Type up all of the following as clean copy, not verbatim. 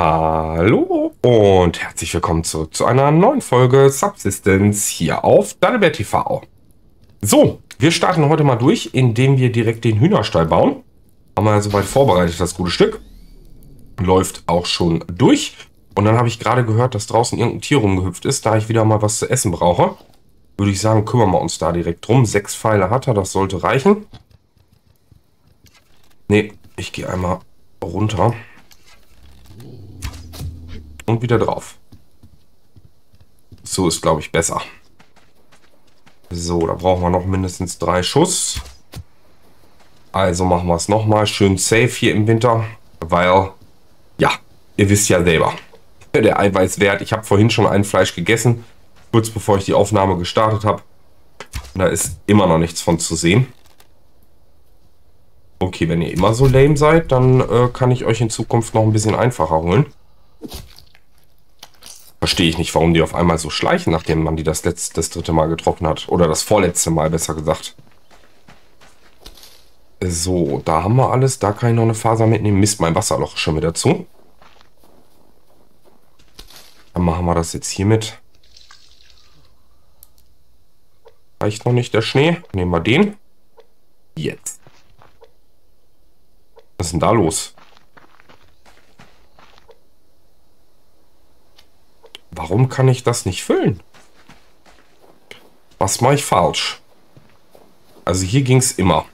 Hallo und herzlich willkommen zurück zu einer neuen Folge Subsistence hier auf DaddelBär TV. So, wir starten heute mal durch, indem wir direkt den Hühnerstall bauen. Haben wir ja soweit vorbereitet, das gute Stück. Läuft auch schon durch. Und dann habe ich gerade gehört, dass draußen irgendein Tier rumgehüpft ist, da ich wieder mal was zu essen brauche. Würde ich sagen, kümmern wir uns da direkt drum. 6 Pfeile hat er, das sollte reichen. Ne, ich gehe einmal runter. Und wieder drauf. So ist, glaube ich, besser. So, da brauchen wir noch mindestens 3 Schuss. Also machen wir es nochmal. Schön safe hier im Winter. Weil, ja, ihr wisst ja selber. Der Eiweißwert. Ich habe vorhin schon ein Fleisch gegessen. Kurz bevor ich die Aufnahme gestartet habe. Da ist immer noch nichts von zu sehen. Okay, wenn ihr immer so lame seid, dann kann ich euch in Zukunft noch ein bisschen einfacher holen. Verstehe ich nicht, warum die auf einmal so schleichen, nachdem man die das dritte Mal getroffen hat. Oder das vorletzte Mal, besser gesagt. So, da haben wir alles. Da kann ich noch eine Faser mitnehmen. Mist, mein Wasserloch ist schon wieder zu. Dann machen wir das jetzt hier mit. Reicht noch nicht der Schnee. Nehmen wir den. Jetzt. Was ist denn da los? Warum kann ich das nicht füllen? Was mache ich falsch? Also hier ging es immer.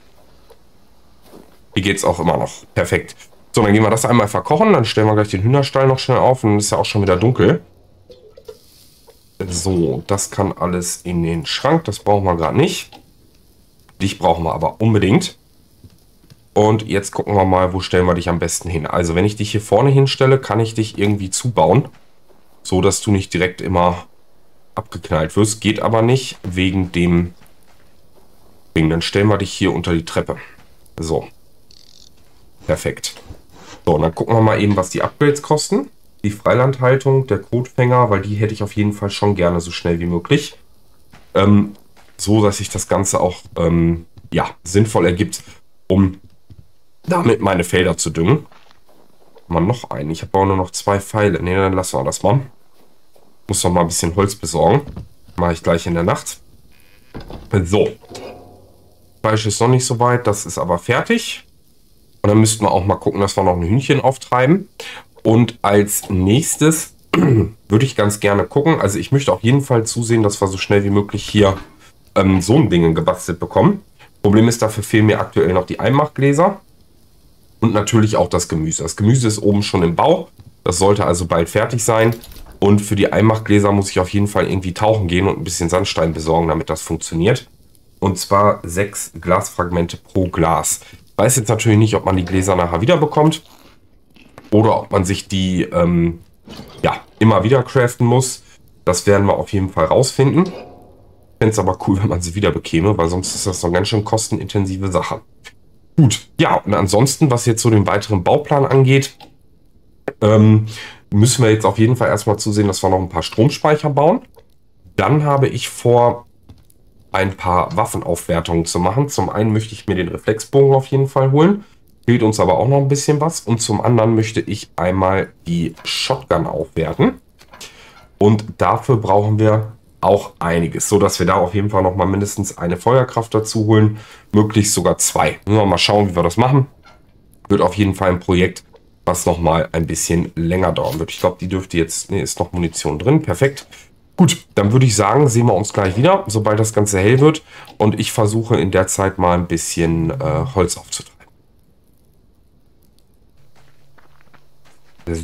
Hier geht es auch immer noch. Perfekt. So, dann gehen wir das einmal verkochen. Dann stellen wir gleich den Hühnerstall noch schnell auf. Und dann ist ja auch schon wieder dunkel. So, das kann alles in den Schrank. Das brauchen wir gerade nicht. Dich brauchen wir aber unbedingt. Und jetzt gucken wir mal, wo stellen wir dich am besten hin. Also wenn ich dich hier vorne hinstelle, kann ich dich irgendwie zubauen. So, dass du nicht direkt immer abgeknallt wirst. Geht aber nicht wegen dem Ding. Dann stellen wir dich hier unter die Treppe. So. Perfekt. So, und dann gucken wir mal eben, was die Upgrades kosten. Die Freilandhaltung, der Kotfänger, weil die hätte ich auf jeden Fall schon gerne so schnell wie möglich. So, dass sich das Ganze auch ja, sinnvoll ergibt, um damit meine Felder zu düngen. Mal noch einen. Ich habe auch nur noch 2 Pfeile. Ne, dann lassen wir das mal. Muss noch mal ein bisschen Holz besorgen. Mache ich gleich in der Nacht. So. Fleisch ist noch nicht so weit. Das ist aber fertig. Und dann müssten wir auch mal gucken, dass wir noch ein Hühnchen auftreiben. Und als nächstes würde ich ganz gerne gucken. Also ich möchte auf jeden Fall zusehen, dass wir so schnell wie möglich hier so ein Ding gebastelt bekommen. Problem ist, dafür fehlen mir aktuell noch die Einmachgläser. Und natürlich auch das Gemüse. Das Gemüse ist oben schon im Bau. Das sollte also bald fertig sein. Und für die Einmachgläser muss ich auf jeden Fall irgendwie tauchen gehen und ein bisschen Sandstein besorgen, damit das funktioniert. Und zwar 6 Glasfragmente pro Glas. Ich weiß jetzt natürlich nicht, ob man die Gläser nachher wieder bekommt. Oder ob man sich die ja, immer wieder craften muss. Das werden wir auf jeden Fall rausfinden. Ich fände es aber cool, wenn man sie wieder bekäme, weil sonst ist das eine ganz schön kostenintensive Sache. Gut, ja, und ansonsten, was jetzt so den weiteren Bauplan angeht, müssen wir jetzt auf jeden Fall erstmal zusehen, dass wir noch ein paar Stromspeicher bauen. Dann habe ich vor, ein paar Waffenaufwertungen zu machen. Zum einen möchte ich mir den Reflexbogen auf jeden Fall holen, fehlt uns aber auch noch ein bisschen was. Und zum anderen möchte ich einmal die Shotgun aufwerten. Und dafür brauchen wir auch einiges, so dass wir da auf jeden Fall noch mal mindestens eine Feuerkraft dazu holen, möglichst sogar 2. Müssen wir mal schauen, wie wir das machen. Wird auf jeden Fall ein Projekt, was noch mal ein bisschen länger dauern wird. Ich glaube, die dürfte jetzt, nee, ist noch Munition drin, perfekt. Gut, dann würde ich sagen, sehen wir uns gleich wieder, sobald das Ganze hell wird. Und ich versuche in der Zeit mal ein bisschen Holz aufzutreiben.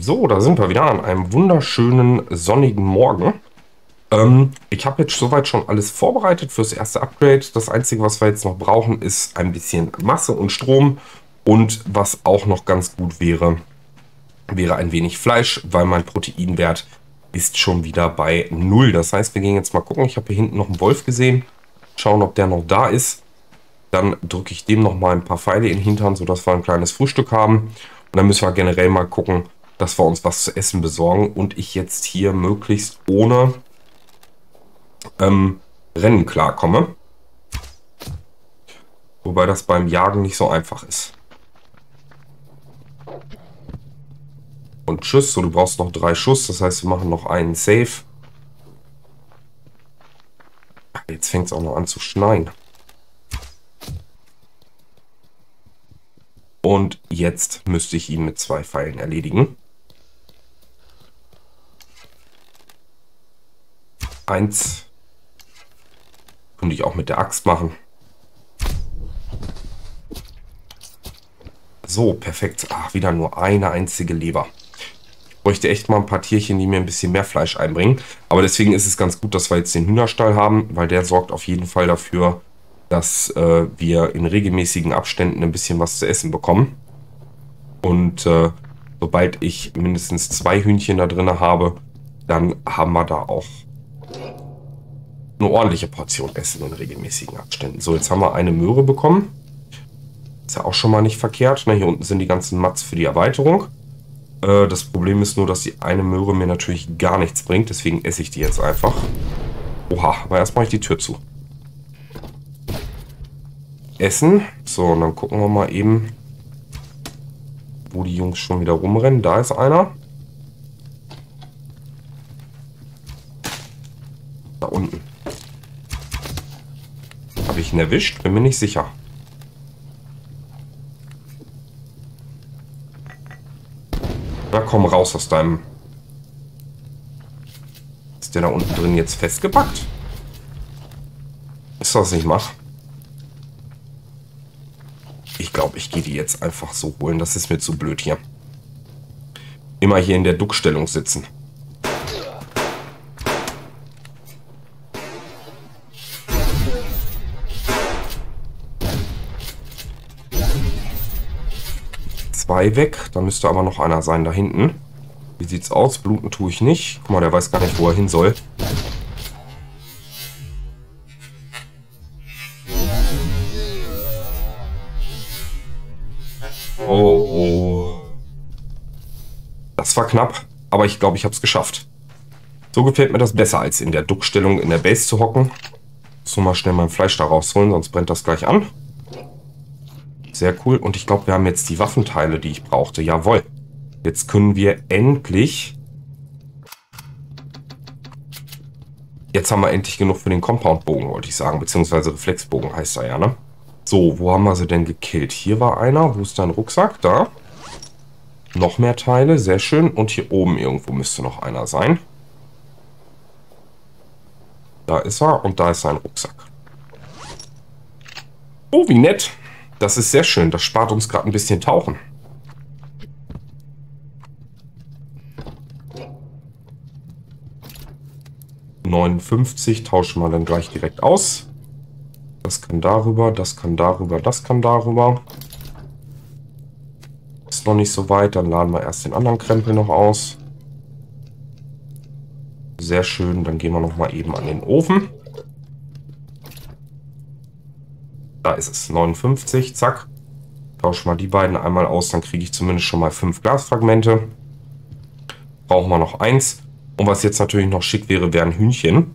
So, da sind wir wieder an einem wunderschönen sonnigen Morgen. Ich habe jetzt soweit schon alles vorbereitet fürs erste Upgrade. Das Einzige, was wir jetzt noch brauchen, ist ein bisschen Masse und Strom. Und was auch noch ganz gut wäre, wäre ein wenig Fleisch, weil mein Proteinwert ist schon wieder bei 0. Das heißt, wir gehen jetzt mal gucken. Ich habe hier hinten noch einen Wolf gesehen. Schauen, ob der noch da ist. Dann drücke ich dem noch mal ein paar Pfeile in den Hintern, sodass wir ein kleines Frühstück haben. Und dann müssen wir generell mal gucken, dass wir uns was zu essen besorgen. Und ich jetzt hier möglichst ohne Rennen klarkomme. Wobei das beim Jagen nicht so einfach ist. und tschüss. So, du brauchst noch 3 Schuss, das heißt, wir machen noch einen Save. Jetzt fängt es auch noch an zu schneien. Und jetzt müsste ich ihn mit 2 Pfeilen erledigen. Eins. Könnte ich auch mit der Axt machen. So, perfekt. Ach, wieder nur eine einzige Leber. Ich bräuchte echt mal ein paar Tierchen, die mir ein bisschen mehr Fleisch einbringen. Aber deswegen ist es ganz gut, dass wir jetzt den Hühnerstall haben, weil der sorgt auf jeden Fall dafür, dass wir in regelmäßigen Abständen ein bisschen was zu essen bekommen. Und sobald ich mindestens 2 Hühnchen da drin habe, dann haben wir da auch eine ordentliche Portion Essen in regelmäßigen Abständen. So, jetzt haben wir eine Möhre bekommen. Ist ja auch schon mal nicht verkehrt. Ne? Hier unten sind die ganzen Mats für die Erweiterung. Das Problem ist nur, dass die eine Möhre mir natürlich gar nichts bringt. Deswegen esse ich die jetzt einfach. Oha, aber erst mache ich die Tür zu. Essen. So, und dann gucken wir mal eben, wo die Jungs schon wieder rumrennen. Da ist einer. Da unten. Habe ich ihn erwischt? Bin mir nicht sicher. Na komm, raus aus deinem... Ist der da unten drin jetzt festgepackt? Ist das nicht mach? Ich glaube, ich gehe die jetzt einfach so holen. Das ist mir zu blöd hier. Immer hier in der Duckstellung sitzen. Zwei weg. Da müsste aber noch einer sein da hinten. Wie sieht's aus? Bluten tue ich nicht. Guck mal, der weiß gar nicht, wo er hin soll. Oh, oh. Das war knapp, aber ich glaube, ich habe es geschafft. So gefällt mir das besser, als in der Duckstellung in der Base zu hocken. So, mal schnell mein Fleisch da rausholen, sonst brennt das gleich an. Sehr cool. Und ich glaube, wir haben jetzt die Waffenteile, die ich brauchte. Jawohl. Jetzt können wir endlich... Jetzt haben wir endlich genug für den Compound-Bogen, wollte ich sagen. Beziehungsweise Reflexbogen heißt er ja, ne? So, wo haben wir sie denn gekillt? Hier war einer. Wo ist dein Rucksack? Da. Noch mehr Teile. Sehr schön. Und hier oben irgendwo müsste noch einer sein. Da ist er. Und da ist sein Rucksack. Oh, wie nett. Das ist sehr schön. Das spart uns gerade ein bisschen Tauchen. $59 tauschen wir dann gleich direkt aus. Das kann darüber, das kann darüber, das kann darüber. Ist noch nicht so weit, dann laden wir erst den anderen Krempel noch aus. Sehr schön, dann gehen wir nochmal eben an den Ofen. Da ist es, 59, zack. Tauschen wir die beiden einmal aus, dann kriege ich zumindest schon mal 5 Glasfragmente. Brauchen wir noch 1. Und was jetzt natürlich noch schick wäre, wären Hühnchen.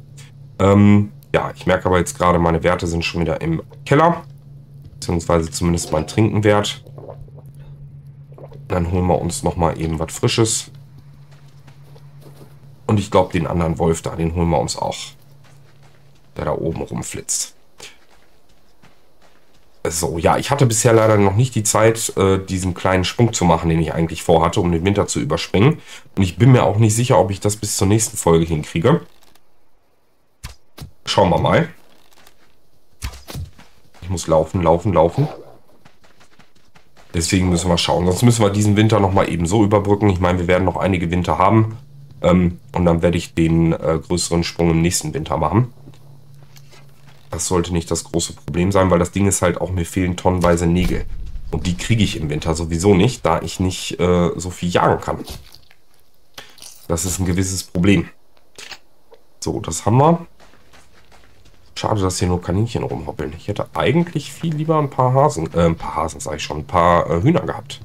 Ja, ich merke aber jetzt gerade, meine Werte sind schon wieder im Keller. Beziehungsweise zumindest mein Trinkenwert. Dann holen wir uns nochmal eben was Frisches. Und ich glaube, den anderen Wolf da, den holen wir uns auch. Der da oben rumflitzt. So, ja, ich hatte bisher leider noch nicht die Zeit, diesen kleinen Sprung zu machen, den ich eigentlich vorhatte, um den Winter zu überspringen. Und ich bin mir auch nicht sicher, ob ich das bis zur nächsten Folge hinkriege. Schauen wir mal. Ich muss laufen, laufen, laufen. Deswegen müssen wir schauen. Sonst müssen wir diesen Winter nochmal eben so überbrücken. Ich meine, wir werden noch einige Winter haben. Und dann werde ich den größeren Sprung im nächsten Winter machen. Das sollte nicht das große Problem sein, weil das Ding ist halt auch, mir fehlen tonnenweise Nägel. Und die kriege ich im Winter sowieso nicht, da ich nicht so viel jagen kann. Das ist ein gewisses Problem. So, das haben wir. Schade, dass hier nur Kaninchen rumhoppeln. Ich hätte eigentlich viel lieber ein paar Hasen, ein paar Hühner gehabt.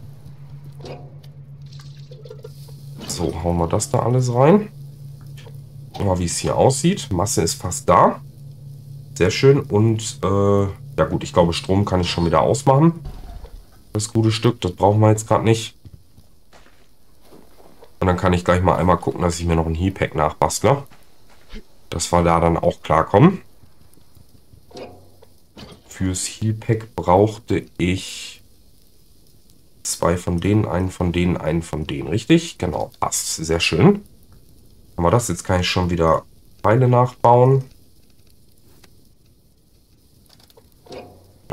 So, hauen wir das da alles rein. Mal wie es hier aussieht. Masse ist fast da. Sehr schön und, ja gut, ich glaube, Strom kann ich schon wieder ausmachen. Das gute Stück, das brauchen wir jetzt gerade nicht. Und dann kann ich gleich mal einmal gucken, dass ich mir noch ein Heatpack nachbastle. Dass wir da dann auch klarkommen. Fürs Heatpack brauchte ich 2 von denen, einen von denen. Richtig? Genau, passt. Sehr schön. Haben wir das? Jetzt kann ich schon wieder Pfeile nachbauen.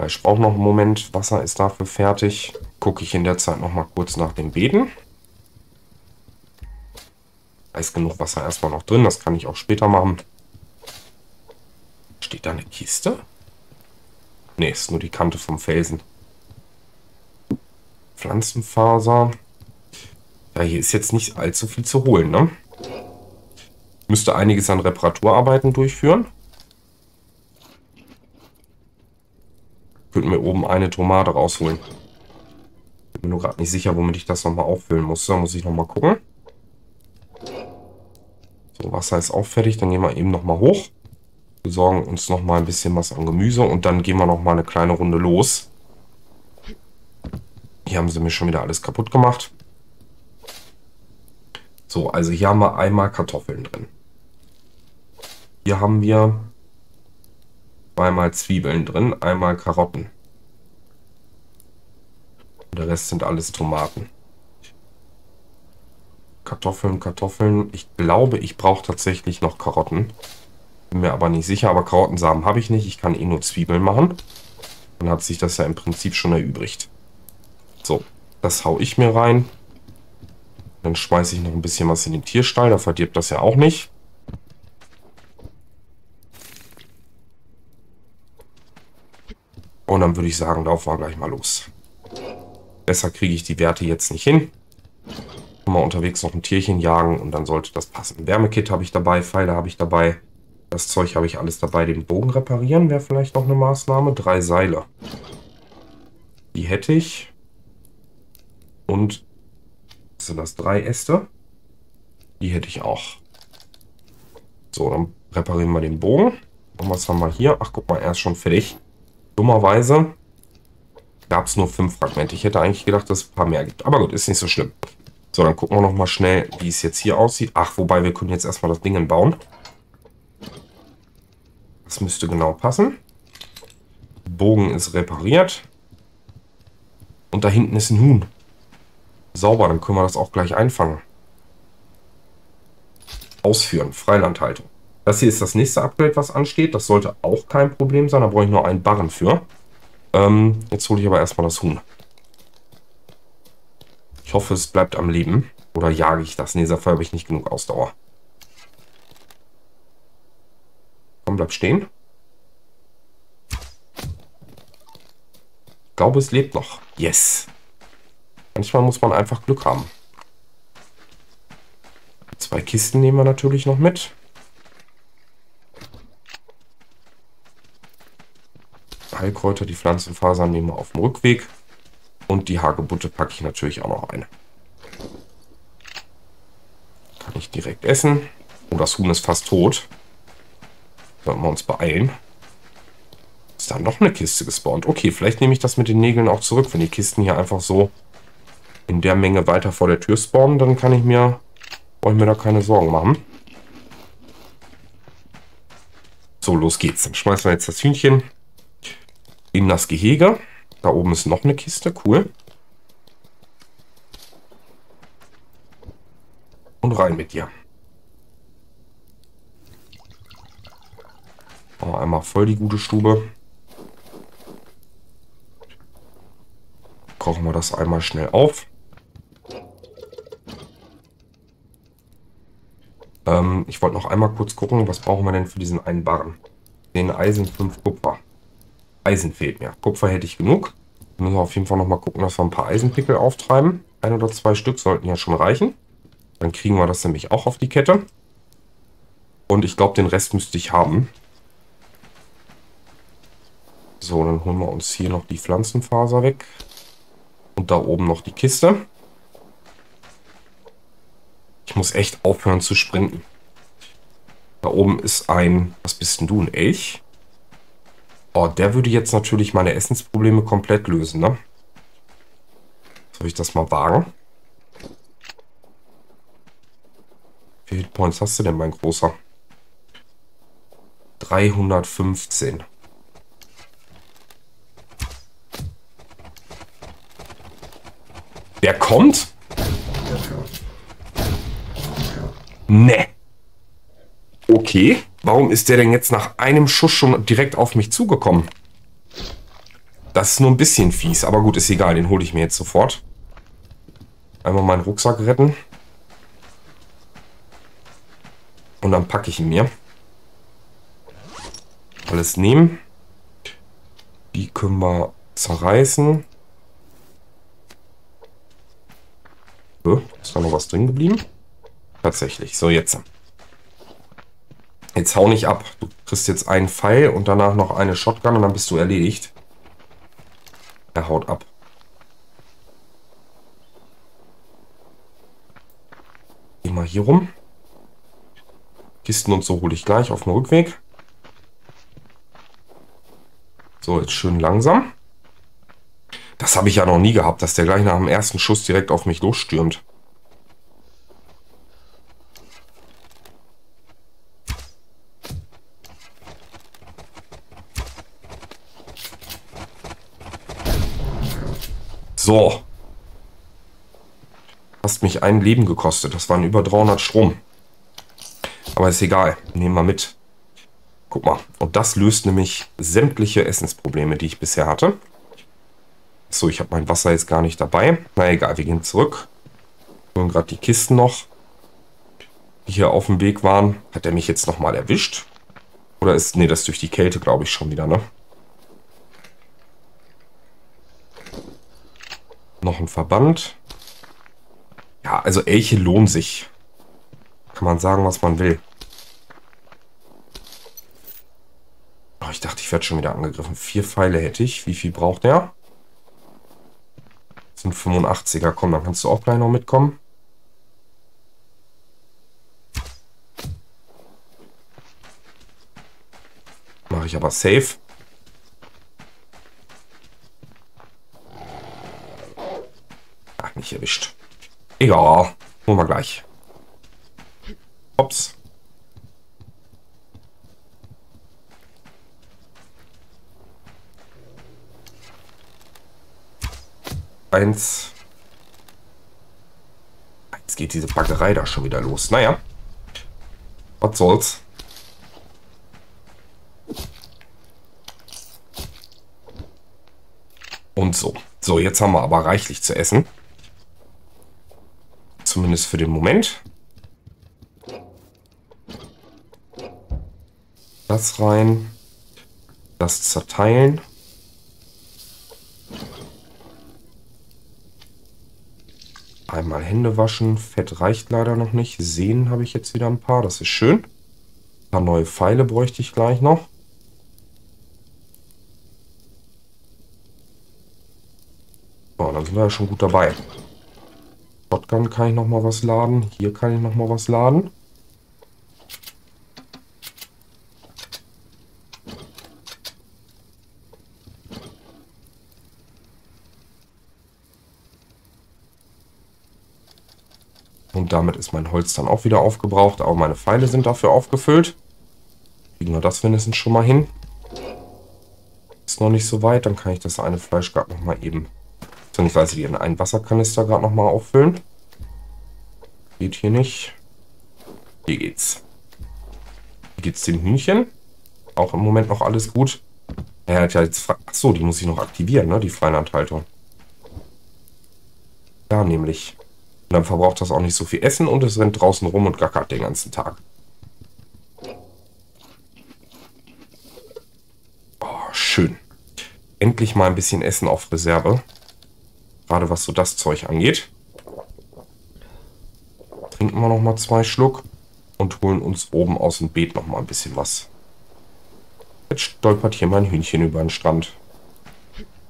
Ich brauche noch einen Moment. Wasser ist dafür fertig. Gucke ich in der Zeit noch mal kurz nach den Beeten. Da ist genug Wasser erstmal noch drin. Das kann ich auch später machen. Steht da eine Kiste? Ne, ist nur die Kante vom Felsen. Pflanzenfaser. Ja, hier ist jetzt nicht allzu viel zu holen, ne? Müsste einiges an Reparaturarbeiten durchführen. Könnten wir oben eine Tomate rausholen. Ich bin nur gerade nicht sicher, womit ich das nochmal auffüllen muss. Da muss ich nochmal gucken. So, Wasser ist auch fertig. Dann gehen wir eben nochmal hoch. Besorgen uns nochmal ein bisschen was an Gemüse. Und dann gehen wir nochmal eine kleine Runde los. Hier haben sie mir schon wieder alles kaputt gemacht. So, also hier haben wir einmal Kartoffeln drin. Hier haben wir einmal Zwiebeln drin, einmal Karotten. Und der Rest sind alles Tomaten. Kartoffeln, Kartoffeln. Ich glaube, ich brauche tatsächlich noch Karotten. Bin mir aber nicht sicher, aber Karottensamen habe ich nicht. Ich kann eh nur Zwiebeln machen. Dann hat sich das ja im Prinzip schon erübrigt. So, das haue ich mir rein. Dann schmeiße ich noch ein bisschen was in den Tierstall. Da verdirbt das ja auch nicht. Und dann würde ich sagen, laufen wir gleich mal los. Besser kriege ich die Werte jetzt nicht hin. Mal unterwegs noch ein Tierchen jagen und dann sollte das passen. Wärmekit habe ich dabei, Pfeile habe ich dabei. Das Zeug habe ich alles dabei. Den Bogen reparieren wäre vielleicht noch eine Maßnahme. 3 Seile. Die hätte ich. Und sind das 3 Äste? Die hätte ich auch. So, dann reparieren wir den Bogen. Und was haben wir hier? Ach, guck mal, er ist schon fertig. Dummerweise gab es nur 5 Fragmente. Ich hätte eigentlich gedacht, dass es ein paar mehr gibt. Aber gut, ist nicht so schlimm. So, dann gucken wir noch mal schnell, wie es jetzt hier aussieht. Ach, wobei, wir können jetzt erstmal das Ding bauen. Das müsste genau passen. Bogen ist repariert. Und da hinten ist ein Huhn. Sauber, dann können wir das auch gleich einfangen. Ausführen, Freilandhaltung. Das hier ist das nächste Upgrade, was ansteht. Das sollte auch kein Problem sein. Da brauche ich nur einen Barren für. Jetzt hole ich aber erstmal das Huhn. Ich hoffe, es bleibt am Leben. Oder jage ich das? Nee, dafür habe ich nicht genug Ausdauer. Komm, bleib stehen. Ich glaube, es lebt noch. Yes. Manchmal muss man einfach Glück haben. 2 Kisten nehmen wir natürlich noch mit. Heilkräuter, die Pflanzenfasern nehmen wir auf dem Rückweg. Und die Hagebutte packe ich natürlich auch noch eine. Kann ich direkt essen. Oh, das Huhn ist fast tot. Sollten wir uns beeilen. Ist da noch eine Kiste gespawnt? Okay, vielleicht nehme ich das mit den Nägeln auch zurück. Wenn die Kisten hier einfach so in der Menge weiter vor der Tür spawnen, dann kann ich mir, brauche ich mir da keine Sorgen machen. So, los geht's. Dann schmeißen wir jetzt das Hühnchen in das Gehege. Da oben ist noch eine Kiste, cool. Und rein mit dir. Oh, einmal voll die gute Stube. Kochen wir das einmal schnell auf. Ich wollte noch einmal kurz gucken, was brauchen wir denn für diesen einen Barren? 10 Eisen, 5 Kupfer. Eisen fehlt mir. Kupfer hätte ich genug. Dann müssen wir auf jeden Fall noch mal gucken, dass wir ein paar Eisenpickel auftreiben. 1 oder 2 Stück sollten ja schon reichen. Dann kriegen wir das nämlich auch auf die Kette. Und ich glaube, den Rest müsste ich haben. So, dann holen wir uns hier noch die Pflanzenfaser weg. Und da oben noch die Kiste. Ich muss echt aufhören zu sprinten. Da oben ist ein... Was bist denn du? Ein Elch? Oh, der würde jetzt natürlich meine Essensprobleme komplett lösen, ne? Soll ich das mal wagen? Wie viele Points hast du denn, mein Großer? 315. Wer kommt? Ne. Okay. Warum ist der denn jetzt nach einem Schuss schon direkt auf mich zugekommen? Das ist nur ein bisschen fies. Aber gut, ist egal. Den hole ich mir jetzt sofort. Einmal meinen Rucksack retten. Und dann packe ich ihn mir. Alles nehmen. Die können wir zerreißen. So, ist da noch was drin geblieben? Tatsächlich. So, jetzt. Jetzt hau nicht ab. Du kriegst jetzt einen Pfeil und danach noch eine Shotgun und dann bist du erledigt. Er haut ab. Geh mal hier rum. Kisten und so hole ich gleich auf dem Rückweg. So, jetzt schön langsam. Das habe ich ja noch nie gehabt, dass der gleich nach dem ersten Schuss direkt auf mich losstürmt. So. Hast mich ein Leben gekostet. Das waren über 300 Strom. Aber ist egal. Nehmen wir mit. Guck mal. Und das löst nämlich sämtliche Essensprobleme, die ich bisher hatte. So, ich habe mein Wasser jetzt gar nicht dabei. Na egal, wir gehen zurück. Wir holen gerade die Kisten noch, die hier auf dem Weg waren. Hat er mich jetzt nochmal erwischt? Oder ist... Nee, das ist durch die Kälte, glaube ich, schon wieder, ne? Noch ein Verband. Ja, also Elche lohnen sich. Kann man sagen, was man will. Oh, ich dachte, ich werde schon wieder angegriffen. 4 Pfeile hätte ich. Wie viel braucht der? Das sind 85er. Komm, dann kannst du auch gleich noch mitkommen. Mache ich aber safe. Nicht erwischt. Egal. Holen wir gleich. Ups. Eins. Jetzt geht diese Backerei da schon wieder los. Naja. Was soll's. Und so. So, jetzt haben wir aber reichlich zu essen. Zumindest für den Moment. Das rein. Das zerteilen. Einmal Hände waschen. Fett reicht leider noch nicht. Sehnen habe ich jetzt wieder ein paar. Das ist schön. Ein paar neue Pfeile bräuchte ich gleich noch. So, dann sind wir ja schon gut dabei. Shotgun kann ich noch mal was laden. Hier kann ich noch mal was laden. Und damit ist mein Holz dann auch wieder aufgebraucht. Aber meine Pfeile sind dafür aufgefüllt. Kriegen wir das wenigstens schon mal hin. Ist noch nicht so weit. Dann kann ich das eine Fleisch gerade noch mal eben... Ich weiß nicht, einen Wasserkanister gerade noch mal auffüllen. Geht hier nicht. Hier geht's. Hier geht's dem Hühnchen. Auch im Moment noch alles gut. Er hat ja jetzt... Achso, die muss ich noch aktivieren, ne? Die Freilandhaltung. Ja, nämlich. Und dann verbraucht das auch nicht so viel Essen und es rennt draußen rum und gackert den ganzen Tag. Oh, schön. Endlich mal ein bisschen Essen auf Reserve. Gerade was so das Zeug angeht. Trinken wir nochmal 2 Schluck und holen uns oben aus dem Beet nochmal ein bisschen was. Jetzt stolpert hier mein Hühnchen über den Strand.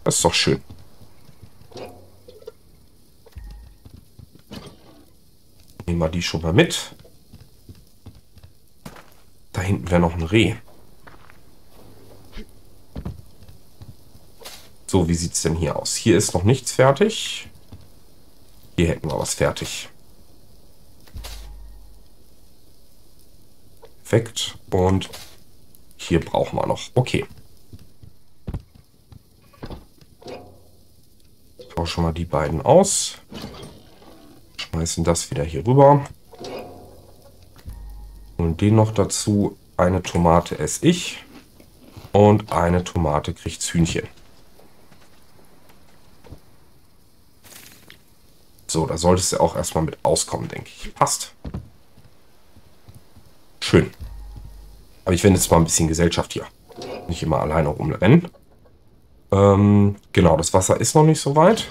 Das ist doch schön. Nehmen wir die schon mal mit. Da hinten wäre noch ein Reh. So, wie sieht es denn hier aus? Hier ist noch nichts fertig. Hier hätten wir was fertig. Perfekt. Und hier brauchen wir noch. Okay. Tauschen wir die beiden aus. Schmeißen das wieder hier rüber. Und den noch dazu. Eine Tomate esse ich. Und eine Tomate kriegt's Hühnchen. So, da solltest du auch erstmal mit auskommen, denke ich. Passt. Schön. Aber ich werde jetzt mal ein bisschen Gesellschaft hier. Nicht immer alleine rumrennen. Genau, das Wasser ist noch nicht so weit.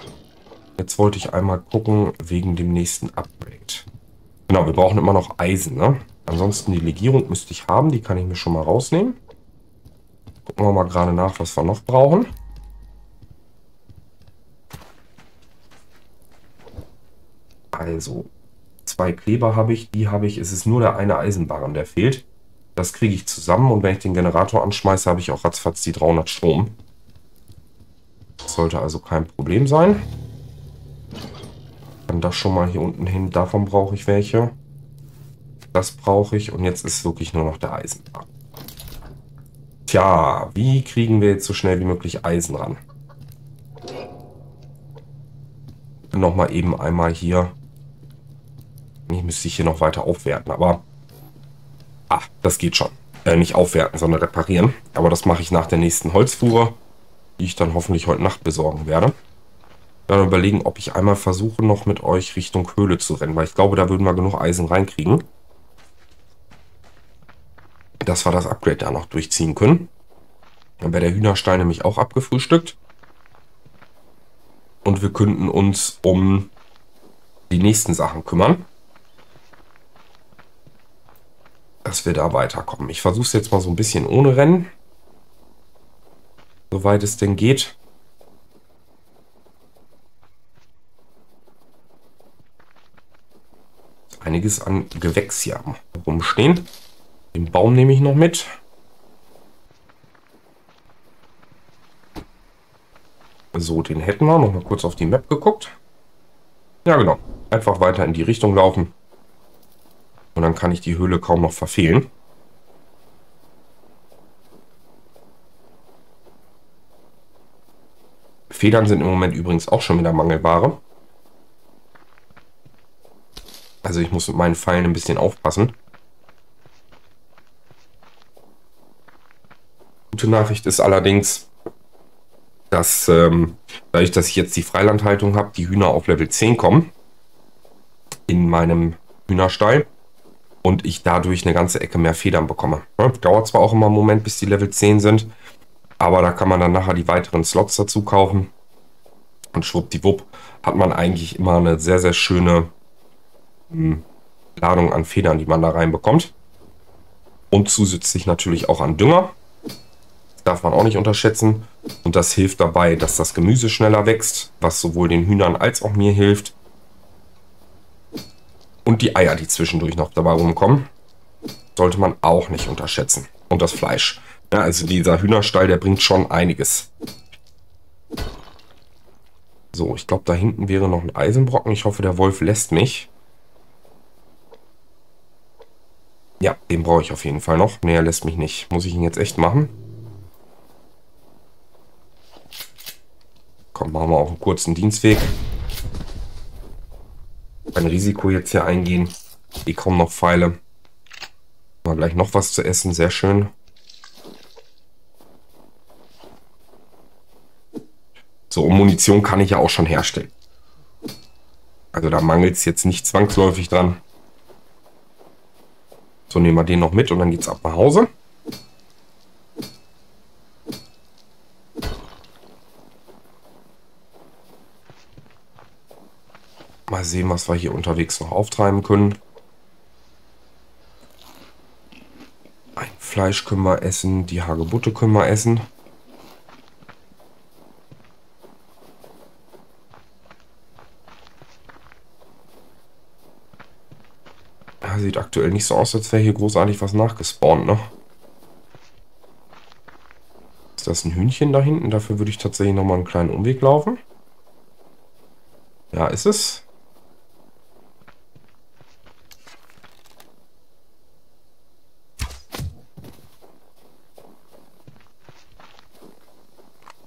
Jetzt wollte ich einmal gucken wegen dem nächsten Upgrade. Genau, wir brauchen immer noch Eisen, ne? Ansonsten die Legierung müsste ich haben. Die kann ich mir schon mal rausnehmen. Gucken wir mal gerade nach, was wir noch brauchen. Also, 2 Kleber habe ich, die habe ich. Es ist nur der eine Eisenbarren, der fehlt. Das kriege ich zusammen und wenn ich den Generator anschmeiße, habe ich auch ratzfatz die 300 Strom. Das sollte also kein Problem sein. Dann das schon mal hier unten hin. Davon brauche ich welche. Das brauche ich und jetzt ist wirklich nur noch der Eisenbarren. Tja, wie kriegen wir jetzt so schnell wie möglich Eisen ran? Nochmal eben einmal hier. Ich müsste hier noch weiter aufwerten, aber... Ah, das geht schon. Nicht aufwerten, sondern reparieren. Aber das mache ich nach der nächsten Holzfuhre, die ich dann hoffentlich heute Nacht besorgen werde. Dann überlegen, ob ich einmal versuche, noch mit euch Richtung Höhle zu rennen, weil ich glaube, da würden wir genug Eisen reinkriegen. Dass wir das Upgrade da noch durchziehen können. Dann wäre der Hühnerstein nämlich auch abgefrühstückt. Und wir könnten uns um die nächsten Sachen kümmern. Dass wir da weiterkommen. Ich versuche es jetzt mal so ein bisschen ohne Rennen. Soweit es denn geht. Einiges an Gewächs hier rumstehen. Den Baum nehme ich noch mit. So, den hätten wir. Noch mal kurz auf die Map geguckt. Ja, genau. Einfach weiter in die Richtung laufen. Und dann kann ich die Höhle kaum noch verfehlen. Federn sind im Moment übrigens auch schon wieder Mangelware. Also ich muss mit meinen Pfeilen ein bisschen aufpassen. Gute Nachricht ist allerdings, dass dadurch, dass ich jetzt die Freilandhaltung habe, die Hühner auf Level 10 kommen in meinem Hühnerstall und ich dadurch eine ganze Ecke mehr Federn bekomme. Ja, dauert zwar auch immer einen Moment, bis die Level 10 sind, aber da kann man dann nachher die weiteren Slots dazu kaufen und schwuppdiwupp hat man eigentlich immer eine sehr, sehr schöne Ladung an Federn, die man da reinbekommt und zusätzlich natürlich auch an Dünger. Darf man auch nicht unterschätzen und das hilft dabei, dass das Gemüse schneller wächst, was sowohl den Hühnern als auch mir hilft und die Eier, die zwischendurch noch dabei rumkommen, sollte man auch nicht unterschätzen und das Fleisch. Ja, also dieser Hühnerstall, der bringt schon einiges. So, ich glaube, da hinten wäre noch ein Eisenbrocken. Ich hoffe, der Wolf lässt mich. Ja, den brauche ich auf jeden Fall noch. Nee, er lässt mich nicht. Muss ich ihn jetzt echt machen? Komm, machen wir auch einen kurzen Dienstweg. Ein Risiko jetzt hier eingehen. Eh kaum noch Pfeile. Mal gleich noch was zu essen. Sehr schön. So, und Munition kann ich ja auch schon herstellen. Also da mangelt es jetzt nicht zwangsläufig dran. So, nehmen wir den noch mit und dann geht's ab nach Hause. Mal sehen, was wir hier unterwegs noch auftreiben können. Ein Fleisch können wir essen, die Hagebutte können wir essen. Ja, sieht aktuell nicht so aus, als wäre hier großartig was nachgespawnt, ne? Ist das ein Hühnchen da hinten? Dafür würde ich tatsächlich nochmal einen kleinen Umweg laufen. Ja, ist es.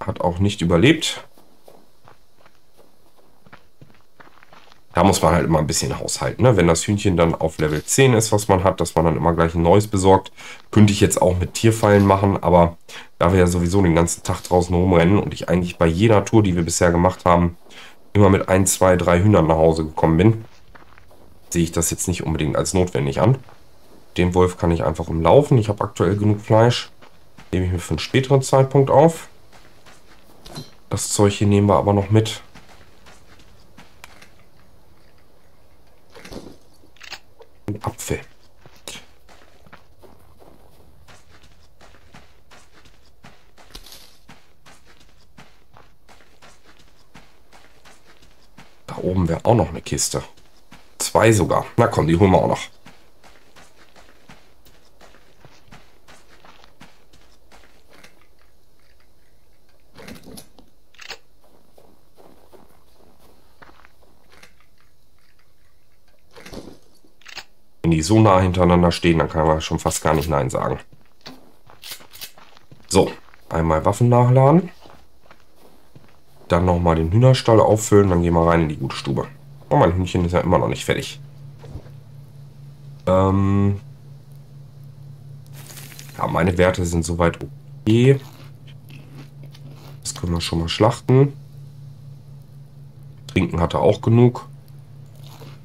hat auch nicht überlebt. Da muss man halt immer ein bisschen haushalten, ne? Wenn das Hühnchen dann auf Level 10 ist, was man hat, dass man dann immer gleich ein neues besorgt. Könnte ich jetzt auch mit Tierfallen machen, aber da wir ja sowieso den ganzen Tag draußen rumrennen und ich eigentlich bei jeder Tour, die wir bisher gemacht haben, immer mit 1, 2, 3 Hühnern nach Hause gekommen bin, sehe ich das jetzt nicht unbedingt als notwendig an. Den Wolf kann ich einfach umlaufen. Ich habe aktuell genug Fleisch. Nehme ich mir für einen späteren Zeitpunkt auf. Das Zeug hier nehmen wir aber noch mit. Ein Apfel. Da oben wäre auch noch eine Kiste. 2 sogar. Na komm, die holen wir auch noch. Wenn die so nah hintereinander stehen, dann kann man schon fast gar nicht Nein sagen. So, einmal Waffen nachladen. Dann nochmal den Hühnerstall auffüllen, dann gehen wir rein in die gute Stube. Oh, mein Hühnchen ist ja immer noch nicht fertig. Ja, meine Werte sind soweit okay. Das können wir schon mal schlachten. Trinken hat er auch genug.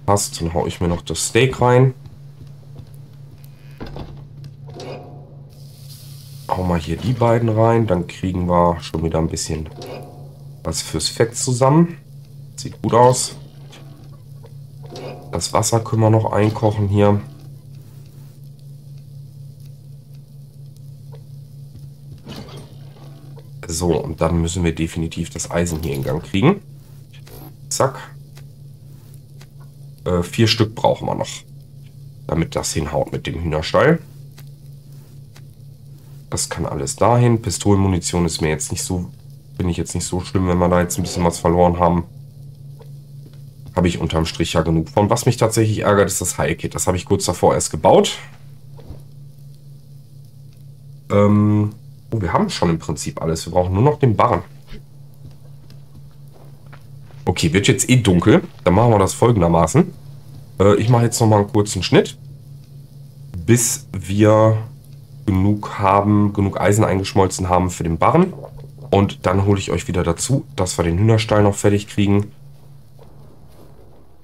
Passt, dann haue ich mir noch das Steak rein. Hau mal hier die beiden rein, dann kriegen wir schon wieder ein bisschen was fürs Fett zusammen. Sieht gut aus. Das Wasser können wir noch einkochen hier. So, und dann müssen wir definitiv das Eisen hier in Gang kriegen. Zack. 4 Stück brauchen wir noch, damit das hinhaut mit dem Hühnerstall. Das kann alles dahin. Pistolenmunition ist mir jetzt nicht so, finde ich jetzt nicht so schlimm, wenn wir da jetzt ein bisschen was verloren haben. Habe ich unterm Strich ja genug von. Was mich tatsächlich ärgert, ist das Heilkit. Das habe ich kurz davor erst gebaut. Oh, wir haben schon im Prinzip alles. Wir brauchen nur noch den Barren. Okay, wird jetzt eh dunkel. Dann machen wir das folgendermaßen. Ich mache jetzt nochmal einen kurzen Schnitt. Bis wir genug Eisen eingeschmolzen haben für den Barren. Und dann hole ich euch wieder dazu, dass wir den Hühnerstall noch fertig kriegen.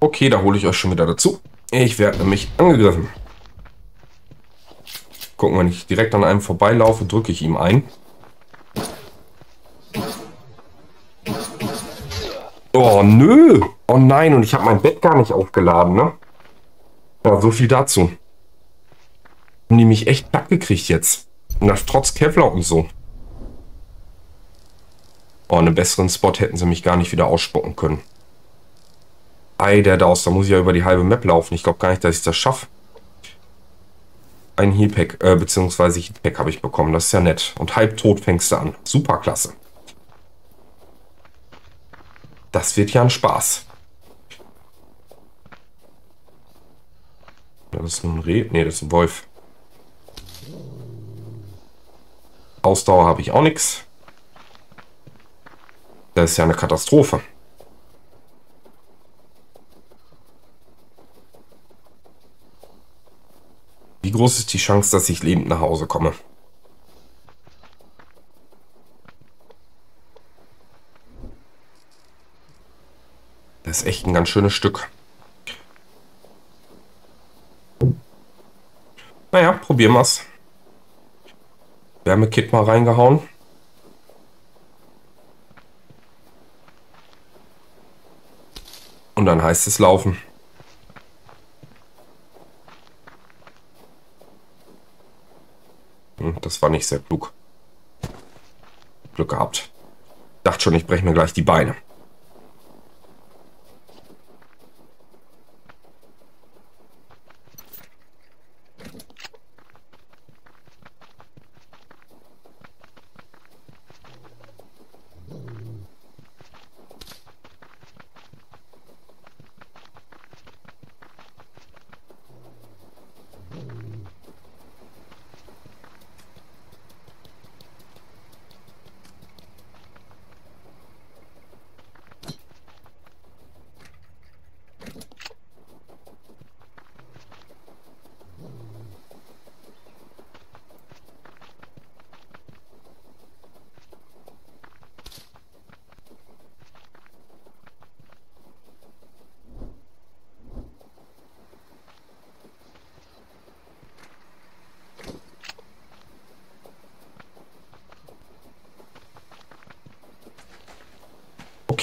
Okay, da hole ich euch schon wieder dazu. Ich werde nämlich angegriffen. Gucken, wenn ich direkt an einem vorbeilaufe, drücke ich ihm ein. Oh, nö. Oh nein, und ich habe mein Bett gar nicht aufgeladen, ne? Ja, so viel dazu. Haben die mich echt platt gekriegt jetzt. Und das trotz Kevlar und so. Oh, einen besseren Spot hätten sie mich gar nicht wieder ausspucken können. Ei, der Daus, da muss ich ja über die halbe Map laufen. Ich glaube gar nicht, dass ich das schaffe. Ein Healpack, beziehungsweise Healpack habe ich bekommen. Das ist ja nett. Und halbtot fängst du an. Super klasse. Das wird ja ein Spaß. Das ist nur ein Reh. Ne, das ist ein Wolf. Ausdauer habe ich auch nichts. Das ist ja eine Katastrophe. Wie groß ist die Chance, dass ich lebend nach Hause komme? Das ist echt ein ganz schönes Stück. Naja, probieren wir es. Wärmekit mal reingehauen. Und dann heißt es laufen. Das war nicht sehr klug. Glück gehabt. Dachte schon, ich breche mir gleich die Beine.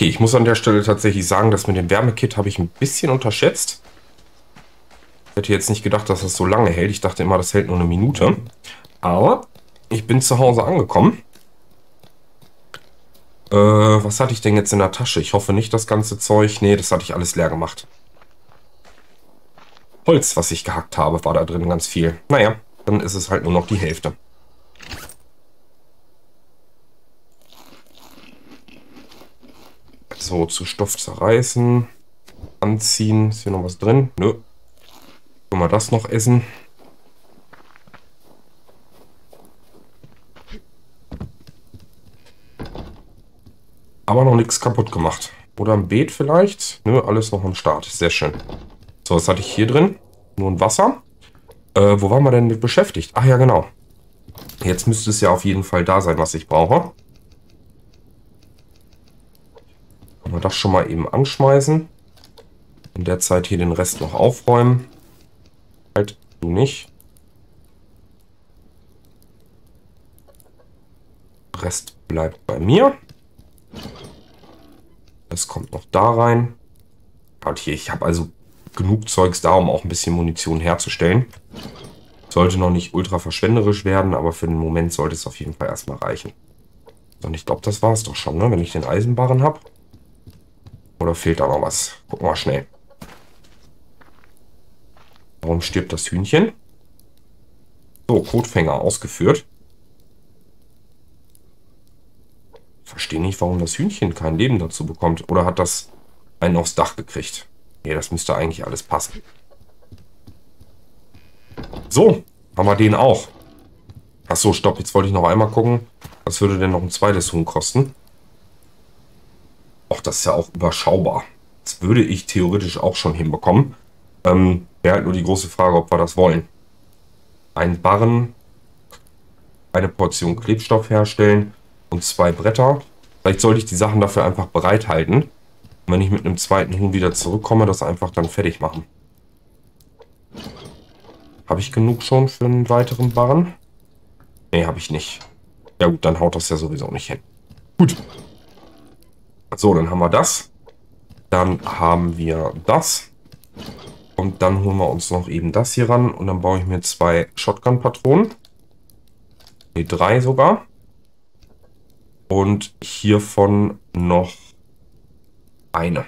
Ich muss an der Stelle tatsächlich sagen, dass mit dem Wärmekit habe ich ein bisschen unterschätzt. Ich hätte jetzt nicht gedacht, dass das so lange hält. Ich dachte immer, das hält nur eine Minute. Aber ich bin zu Hause angekommen. Was hatte ich denn jetzt in der Tasche? Ich hoffe nicht das ganze Zeug. Nee, das hatte ich alles leer gemacht. Holz, was ich gehackt habe, war da drin ganz viel. Naja, dann ist es halt nur noch die Hälfte. So, zu Stoff zerreißen, anziehen. Ist hier noch was drin? Nö. Können wir das noch essen? Aber noch nichts kaputt gemacht. Oder ein Beet vielleicht? Nö, alles noch am Start. Sehr schön. So, was hatte ich hier drin? Nur ein Wasser. Wo waren wir denn mit beschäftigt? Ach ja, genau. Jetzt müsste es ja auf jeden Fall da sein, was ich brauche. Können wir das schon mal eben anschmeißen. In der Zeit hier den Rest noch aufräumen. Halt, du nicht. Der Rest bleibt bei mir. Das kommt noch da rein. Halt hier, ich habe also genug Zeugs da, um auch ein bisschen Munition herzustellen. Sollte noch nicht ultra verschwenderisch werden, aber für den Moment sollte es auf jeden Fall erstmal reichen. Und ich glaube, das war es doch schon, ne? Wenn ich den Eisenbarren habe. Oder fehlt da noch was? Gucken wir mal schnell. Warum stirbt das Hühnchen? So, Kotfänger ausgeführt. Verstehe nicht, warum das Hühnchen kein Leben dazu bekommt. Oder hat das einen aufs Dach gekriegt? Nee, das müsste eigentlich alles passen. So, haben wir den auch. Achso, stopp, jetzt wollte ich noch einmal gucken. Was würde denn noch ein zweites Huhn kosten? Och, das ist ja auch überschaubar. Das würde ich theoretisch auch schon hinbekommen. Wäre halt nur die große Frage, ob wir das wollen. Ein Barren, eine Portion Klebstoff herstellen und 2 Bretter. Vielleicht sollte ich die Sachen dafür einfach bereithalten. Und wenn ich mit einem zweiten Huhn wieder zurückkomme, das einfach dann fertig machen. Habe ich genug schon für einen weiteren Barren? Nee, habe ich nicht. Ja gut, dann haut das ja sowieso nicht hin. Gut. So, dann haben wir das. Dann haben wir das. Und dann holen wir uns noch eben das hier ran. Und dann baue ich mir 2 Shotgun-Patronen. Ne, 3 sogar. Und hiervon noch eine.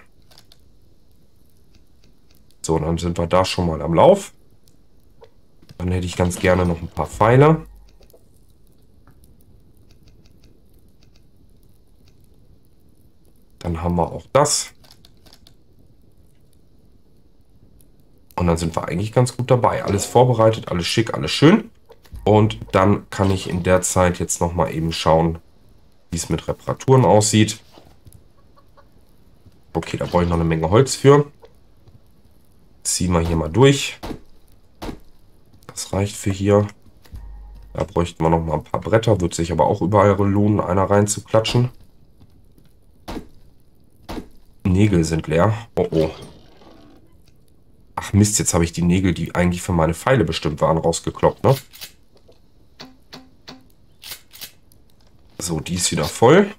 So, dann sind wir da schon mal am Lauf. Dann hätte ich ganz gerne noch ein paar Pfeile. Dann haben wir auch das. Und dann sind wir eigentlich ganz gut dabei. Alles vorbereitet, alles schick, alles schön. Und dann kann ich in der Zeit jetzt nochmal eben schauen, wie es mit Reparaturen aussieht. Okay, da brauche ich noch eine Menge Holz für. Ziehen wir hier mal durch. Das reicht für hier. Da bräuchten wir nochmal ein paar Bretter. Wird sich aber auch überall lohnen, einer reinzuklatschen. Nägel sind leer. Oh, oh. Ach Mist, jetzt habe ich die Nägel, die eigentlich für meine Pfeile bestimmt waren, rausgekloppt, ne? So, die ist wieder voll.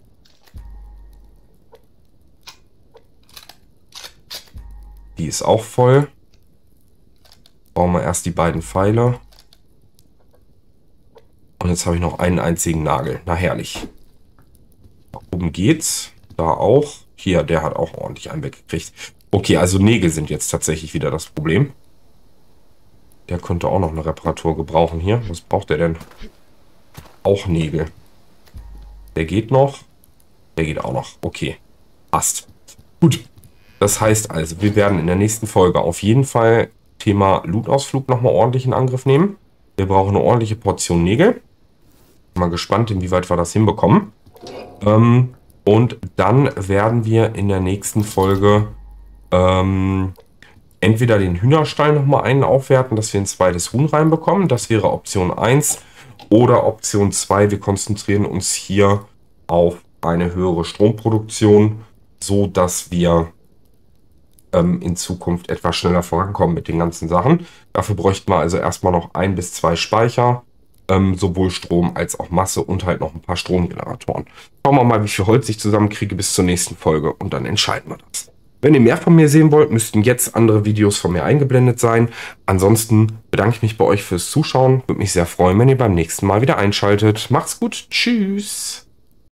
Die ist auch voll. Bauen wir erst die beiden Pfeile. Und jetzt habe ich noch einen einzigen Nagel. Na herrlich. Da oben geht's. Da auch. Hier, der hat auch ordentlich einen weggekriegt. Okay, also Nägel sind jetzt tatsächlich wieder das Problem. Der könnte auch noch eine Reparatur gebrauchen hier. Was braucht der denn? Auch Nägel. Der geht noch. Der geht auch noch. Okay, passt. Gut. Das heißt also, wir werden in der nächsten Folge auf jeden Fall Thema Loot-Ausflug nochmal ordentlich in Angriff nehmen. Wir brauchen eine ordentliche Portion Nägel. Bin mal gespannt, inwieweit wir das hinbekommen. Und dann werden wir in der nächsten Folge entweder den Hühnerstall nochmal einen aufwerten, dass wir ein zweites Huhn reinbekommen. Das wäre Option 1. Oder Option 2, wir konzentrieren uns hier auf eine höhere Stromproduktion, so dass wir in Zukunft etwas schneller vorankommen mit den ganzen Sachen. Dafür bräuchten wir also erstmal noch 1 bis 2 Speicher. sowohl Strom als auch Masse und halt noch ein paar Stromgeneratoren. Schauen wir mal, wie viel Holz ich zusammenkriege bis zur nächsten Folge und dann entscheiden wir das. Wenn ihr mehr von mir sehen wollt, müssten jetzt andere Videos von mir eingeblendet sein. Ansonsten bedanke ich mich bei euch fürs Zuschauen. Würde mich sehr freuen, wenn ihr beim nächsten Mal wieder einschaltet. Macht's gut. Tschüss.